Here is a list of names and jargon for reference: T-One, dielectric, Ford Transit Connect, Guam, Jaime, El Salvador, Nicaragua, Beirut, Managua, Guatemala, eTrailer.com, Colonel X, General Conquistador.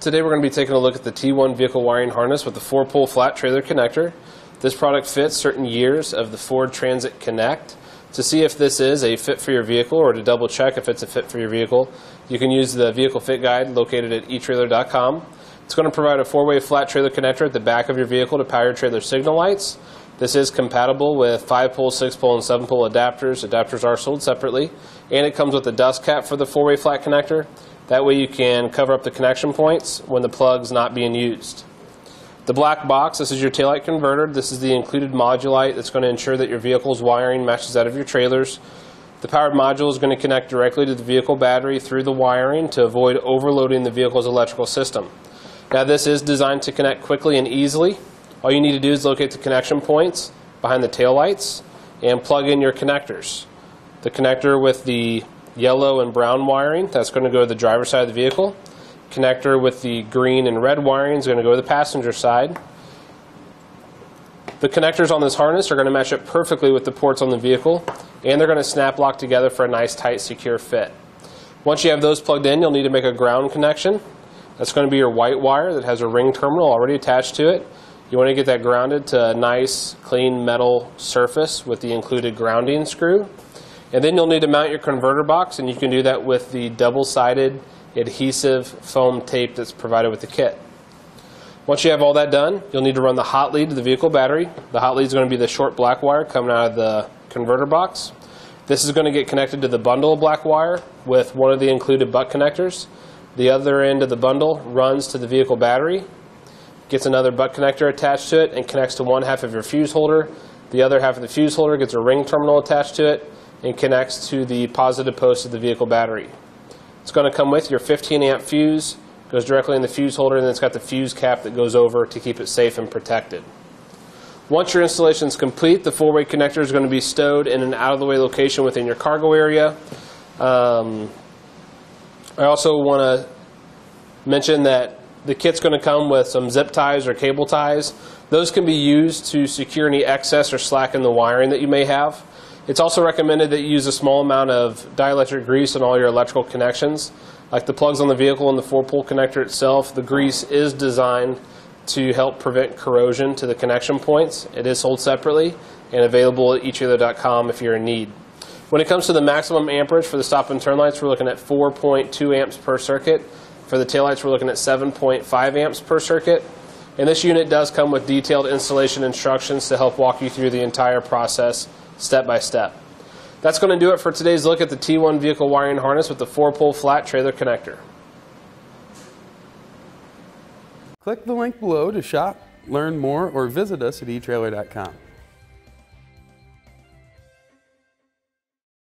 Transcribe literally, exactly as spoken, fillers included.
Today we're going to be taking a look at the T one vehicle wiring harness with the four-pole flat trailer connector. This product fits certain years of the Ford Transit Connect. To see if this is a fit for your vehicle or to double check if it's a fit for your vehicle, you can use the vehicle fit guide located at e trailer dot com. It's going to provide a four-way flat trailer connector at the back of your vehicle to power your trailer signal lights. This is compatible with five-pole, six-pole, and seven-pole adapters. Adapters are sold separately. And it comes with a dust cap for the four-way flat connector. That way you can cover up the connection points when the plug's not being used. The black box, this is your taillight converter. This is the included module that's going to ensure that your vehicle's wiring matches that of your trailers. The powered module is going to connect directly to the vehicle battery through the wiring to avoid overloading the vehicle's electrical system. Now this is designed to connect quickly and easily. All you need to do is locate the connection points behind the taillights and plug in your connectors. The connector with the yellow and brown wiring, that's going to go to the driver's side of the vehicle. Connector with the green and red wiring is going to go to the passenger side. The connectors on this harness are going to match up perfectly with the ports on the vehicle, and they're going to snap lock together for a nice, tight, secure fit. Once you have those plugged in, you'll need to make a ground connection. That's going to be your white wire that has a ring terminal already attached to it. You want to get that grounded to a nice, clean metal surface with the included grounding screw. And then you'll need to mount your converter box, and you can do that with the double-sided adhesive foam tape that's provided with the kit. Once you have all that done, you'll need to run the hot lead to the vehicle battery. The hot lead is going to be the short black wire coming out of the converter box. This is going to get connected to the bundle of black wire with one of the included butt connectors. The other end of the bundle runs to the vehicle battery, gets another butt connector attached to it, and connects to one half of your fuse holder. The other half of the fuse holder gets a ring terminal attached to it and connects to the positive post of the vehicle battery. It's going to come with your fifteen amp fuse, goes directly in the fuse holder, and then it's got the fuse cap that goes over to keep it safe and protected. Once your installation is complete, the four-way connector is going to be stowed in an out-of-the-way location within your cargo area. Um, I also want to mention that the kit's going to come with some zip ties or cable ties. Those can be used to secure any excess or slack in the wiring that you may have. It's also recommended that you use a small amount of dielectric grease on all your electrical connections. Like the plugs on the vehicle and the four-pole connector itself, the grease is designed to help prevent corrosion to the connection points. It is sold separately and available at e trailer dot com if you're in need. When it comes to the maximum amperage for the stop and turn lights, we're looking at four point two amps per circuit. For the taillights, we're looking at seven point five amps per circuit. And this unit does come with detailed installation instructions to help walk you through the entire process step by step. That's going to do it for today's look at the T one vehicle wiring harness with the four-pole flat trailer connector. Click the link below to shop, learn more, or visit us at e trailer dot com.